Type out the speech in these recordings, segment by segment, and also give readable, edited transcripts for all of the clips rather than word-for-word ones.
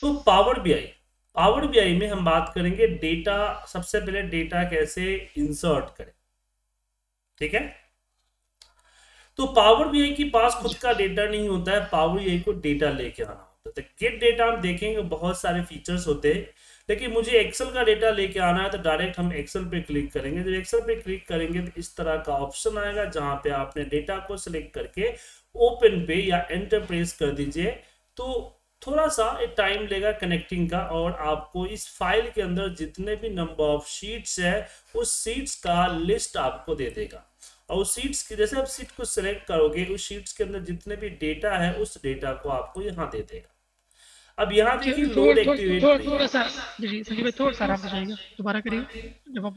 तो power BI में हम बात करेंगे डेटा, सबसे पहले डेटा कैसे इंसर्ट करें, ठीक है। तो पावर बीआई के पास खुद का डेटा नहीं होता है, पावर बीआई को डेटा लेके आना होता है। तो गेट डेटा हम देखेंगे, बहुत सारे फीचर्स होते हैं, लेकिन मुझे एक्सेल का डेटा लेके आना है तो डायरेक्ट हम एक्सेल पे क्लिक करेंगे। जब एक्सेल पे क्लिक करेंगे तो इस तरह का ऑप्शन आएगा जहां पे आपने डेटा को सिलेक्ट करके ओपन पे या एंटर प्रेस कर दीजिए। तो थोड़ा सा टाइम लेगा कनेक्टिंग का, और आपको इस फाइल के अंदर जितने भी नंबर ऑफ शीट्स है उस शीट्स का लिस्ट आपको दे देगा। और उस शीट्स की जैसे आप शीट को सिलेक्ट करोगे, उस शीट्स के अंदर जितने भी डेटा है उस डेटा को आपको यहाँ दे देगा। अब यहाँ देखिए लोड एक्टिवेट, थोड़ा सा आप बताइएगा, दोबारा करिए। जब आप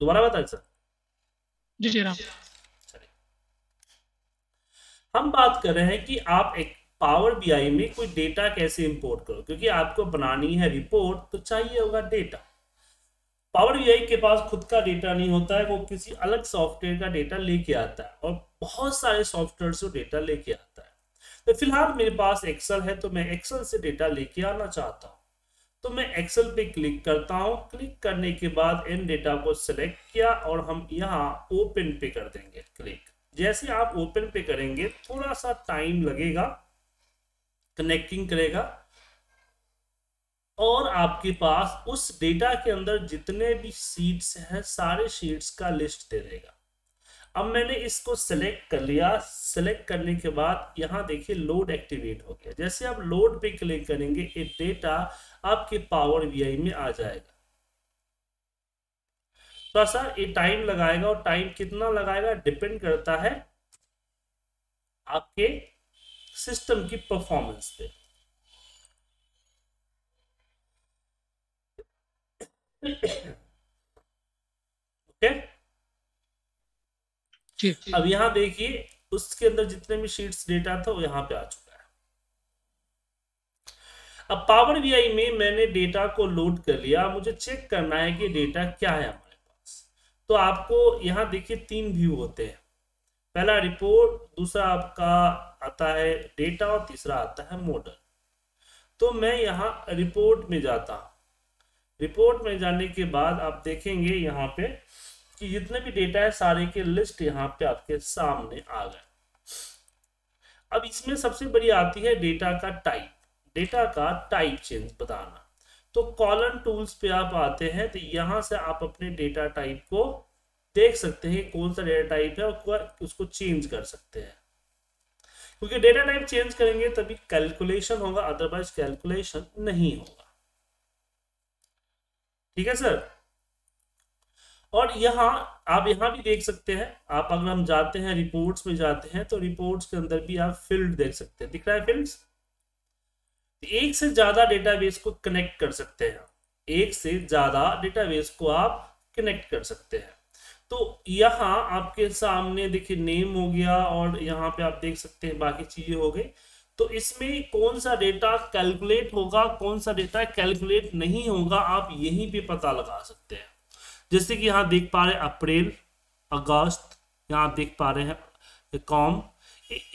दोबारा बताइए सर जी। राम, हम बात कर रहे हैं कि आप एक पावर बीआई में कोई डेटा कैसे इंपोर्ट करो, क्योंकि आपको बनानी है रिपोर्ट तो चाहिए होगा डेटा। पावर बीआई के पास खुद का डेटा नहीं होता है, वो किसी अलग सॉफ्टवेयर का डेटा लेके आता है, और बहुत सारे सॉफ्टवेयर से डेटा लेके आता है। तो फिलहाल मेरे पास एक्सेल है, तो मैं एक्सेल से डेटा लेके आना चाहता हूँ। तो मैं एक्सेल पे क्लिक करता हूँ, क्लिक करने के बाद इन डेटा को सिलेक्ट किया और हम यहाँ ओपन पे कर देंगे क्लिक। जैसे आप ओपन पे करेंगे थोड़ा सा टाइम लगेगा, कनेक्टिंग करेगा, और आपके पास उस डेटा के अंदर जितने भी शीट्स हैं सारे शीट्स का लिस्ट दे देगा। अब मैंने इसको सेलेक्ट कर लिया, सेलेक्ट करने के बाद यहाँ देखिए लोड एक्टिवेट हो गया। जैसे आप लोड पे क्लिक करेंगे ये डेटा आपके पावर बीआई में आ जाएगा। थोड़ा सा ये टाइम लगाएगा, और टाइम कितना लगाएगा डिपेंड करता है आपके सिस्टम की परफॉर्मेंस पे। ओके जी। अब यहाँ देखिए उसके अंदर जितने भी शीट्स डेटा था वो यहाँ पे आ चुका है। अब पावर बीआई में मैंने डेटा को लोड कर लिया, मुझे चेक करना है कि डेटा क्या है। तो आपको यहाँ देखिए तीन व्यू होते हैं, पहला रिपोर्ट, दूसरा आपका आता है डेटा, और तीसरा आता है मॉडल। तो मैं यहाँ रिपोर्ट में जाता हूँ। रिपोर्ट में जाने के बाद आप देखेंगे यहाँ पे कि जितने भी डेटा है सारे के लिस्ट यहाँ पे आपके सामने आ गए। अब इसमें सबसे बड़ी आती है डेटा का टाइप, चेंज बताना। तो कॉलम टूल्स पे आप आते हैं तो यहाँ से आप अपने डेटा टाइप को देख सकते हैं कौन सा डेटा टाइप है, और उसको चेंज कर सकते हैं, क्योंकि डेटा टाइप चेंज करेंगे तभी कैलकुलेशन होगा, अदरवाइज कैलकुलेशन नहीं होगा, ठीक है सर। और यहाँ आप यहाँ भी देख सकते हैं, आप अगर हम जाते हैं रिपोर्ट्स में जाते हैं तो रिपोर्ट्स के अंदर भी आप फील्ड देख सकते हैं, दिख रहा है फील्ड्स। एक से ज्यादा डेटाबेस को कनेक्ट कर सकते हैं, आप कनेक्ट कर सकते हैं। तो यहाँ आपके सामने देखिए नेम हो गया, और यहाँ पे आप देख सकते हैं बाकी चीजें हो गई। तो इसमें कौन सा डेटा कैलकुलेट होगा, कौन सा डेटा कैलकुलेट नहीं होगा, आप यहीं पे पता लगा सकते हैं। जैसे कि यहाँ देख पा रहे अप्रैल, अगस्त, यहाँ देख पा रहे हैं कॉम,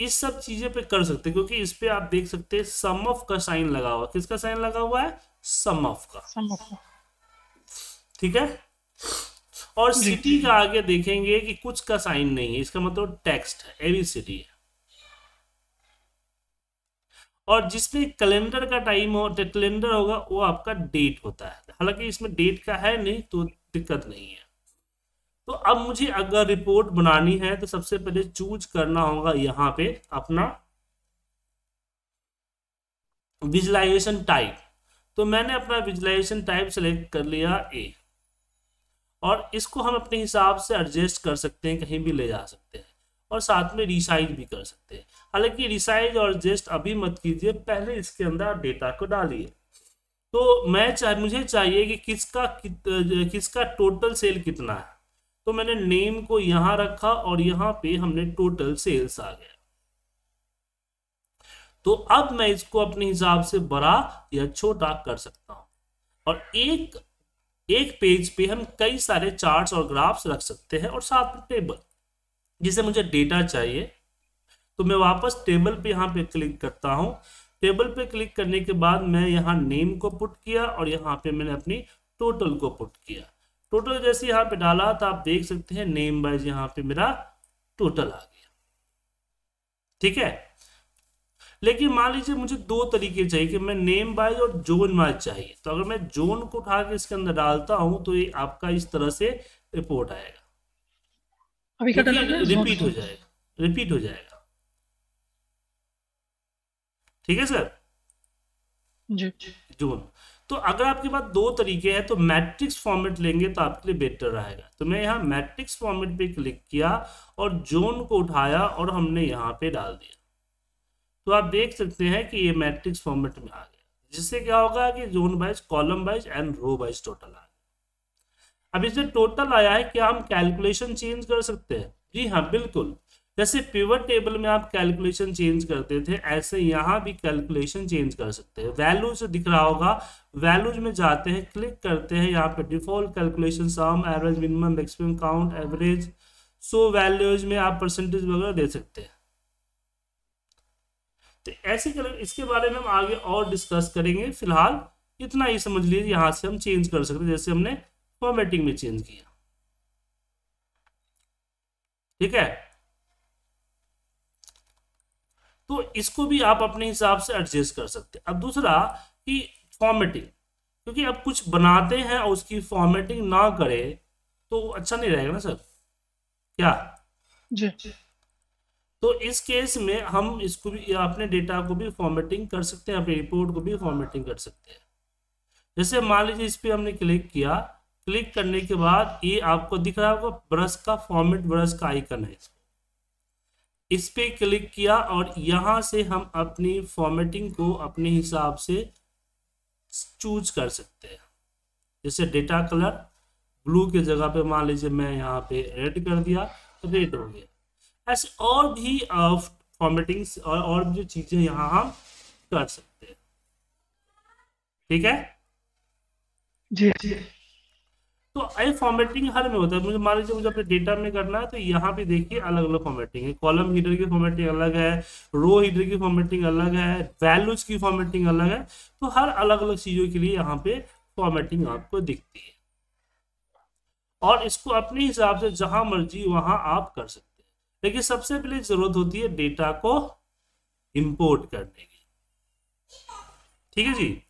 इस सब चीजें पे कर सकते हैं, क्योंकि इस पे आप देख सकते हैं सम ऑफ का साइन लगा हुआ। किसका साइन लगा हुआ है? सम ऑफ का, ठीक है। और सिटी का आगे देखेंगे कि कुछ का साइन नहीं है, इसका मतलब टेक्स्ट है, एबीसीडी है। और जिसमें कैलेंडर का टाइम हो, कैलेंडर होगा, वो आपका डेट होता है। हालांकि इसमें डेट का है नहीं तो दिक्कत नहीं है। तो अब मुझे अगर रिपोर्ट बनानी है तो सबसे पहले चूज करना होगा यहाँ पे अपना विजुलाइजेशन टाइप। तो मैंने अपना विजुलाइजेशन टाइप सेलेक्ट कर लिया ए, और इसको हम अपने हिसाब से एडजस्ट कर सकते हैं, कहीं भी ले जा सकते हैं, और साथ में रिसाइज भी कर सकते हैं। हालांकि रिसाइज और एडजस्ट अभी मत कीजिए, पहले इसके अंदर डेटा को डालिए। तो मुझे चाहिए कि किसका टोटल सेल कितना है। तो मैंने नेम को यहां रखा और यहां पे हमने टोटल सेल्स आ गया। तो अब मैं इसको अपने हिसाब से बड़ा या छोटा कर सकता हूं, और एक पेज पे हम कई सारे चार्ट्स और ग्राफ्स रख सकते हैं, और साथ में टेबल। जिसे मुझे डेटा चाहिए तो मैं वापस टेबल पे यहाँ पे क्लिक करता हूँ। टेबल पे क्लिक करने के बाद मैं यहाँ नेम को पुट किया और यहाँ पे मैंने अपनी टोटल को पुट किया। टोटल जैसे यहाँ पे डाला तो आप देख सकते हैं नेम वाइज यहाँ पे मेरा टोटल आ गया। ठीक है, लेकिन मान लीजिए मुझे दो तरीके चाहिए कि मैं नेम वाइज और जोन वाइज चाहिए, तो अगर मैं जोन को उठा के इसके अंदर डालता हूं तो ये आपका इस तरह से रिपोर्ट आएगा, अभी रिपीट हो जाएगा। ठीक है सर जी, जोन। तो अगर आपके पास दो तरीके हैं तो मैट्रिक्स फॉर्मेट लेंगे तो आपके लिए बेटर रहेगा। तो मैं यहाँ मैट्रिक्स फॉर्मेट पे क्लिक किया और जोन को उठाया और हमने यहाँ पे डाल दिया, तो आप देख सकते हैं कि ये मैट्रिक्स फॉर्मेट में आ गया, जिससे क्या होगा कि zone wise, column wise and row wise total आ गया। अब इसमें टोटल आया है, क्या हम कैलकुलेशन चेंज कर सकते हैं? जी हाँ, बिल्कुल। जैसे पिवट टेबल में आप कैलकुलेशन चेंज करते थे, ऐसे यहाँ भी कैलकुलेशन चेंज कर सकते हैं। वैल्यूज दिख रहा होगा, वैल्यूज में जाते हैं, क्लिक करते हैं, यहाँ पे default calculation sum, average, minimum, maximum, count, average, so values में आप परसेंटेज वगैरह दे सकते हैं। तो ऐसे इसके बारे में हम आगे और डिस्कस करेंगे, फिलहाल इतना ही समझ लीजिए। यहाँ से हम चेंज कर सकते हैं, जैसे हमने फॉर्मेटिंग में चेंज किया। ठीक है, तो इसको भी आप अपने हिसाब से एडजस्ट कर सकते हैं। अब दूसरा कि फॉर्मेटिंग, क्योंकि आप कुछ बनाते हैं और उसकी फॉर्मेटिंग ना करें तो अच्छा नहीं रहेगा ना सर, क्या जी? तो इस केस में हम इसको भी, अपने डेटा को भी फॉर्मेटिंग कर सकते हैं, अपनी रिपोर्ट को भी फॉर्मेटिंग कर सकते हैं। जैसे मान लीजिए इस पर हमने क्लिक किया, क्लिक करने के बाद ये आपको दिख रहा होगा ब्रश का, फॉर्मेट ब्रश का आइकन है, इस पर क्लिक किया और यहाँ से हम अपनी फॉर्मेटिंग को अपने हिसाब से चूज कर सकते हैं। जैसे डेटा कलर ब्लू के जगह पे मान लीजिए मैं यहाँ पे रेड कर दिया तो रेड हो गया। ऐसे और भी फॉर्मेटिंग्स और जो चीजें यहाँ हम कर सकते हैं। ठीक है जी, तो ये फॉर्मेटिंग हर में होता है। मुझे मान लीजिए मुझे अपने डेटा में करना है तो यहाँ पे देखिए अलग अलग फॉर्मेटिंग है। कॉलम हीडर की फॉर्मेटिंग अलग है, रो हीडर की फॉर्मेटिंग अलग है, वैल्यूज की फॉर्मेटिंग अलग है। तो हर अलग अलग चीजों के लिए यहाँ पे फॉर्मेटिंग आपको दिखती है और इसको अपने हिसाब से जहां मर्जी वहां आप कर सकते हैं। लेकिन सबसे पहले जरूरत होती है डेटा को इंपोर्ट करने की। ठीक है जी,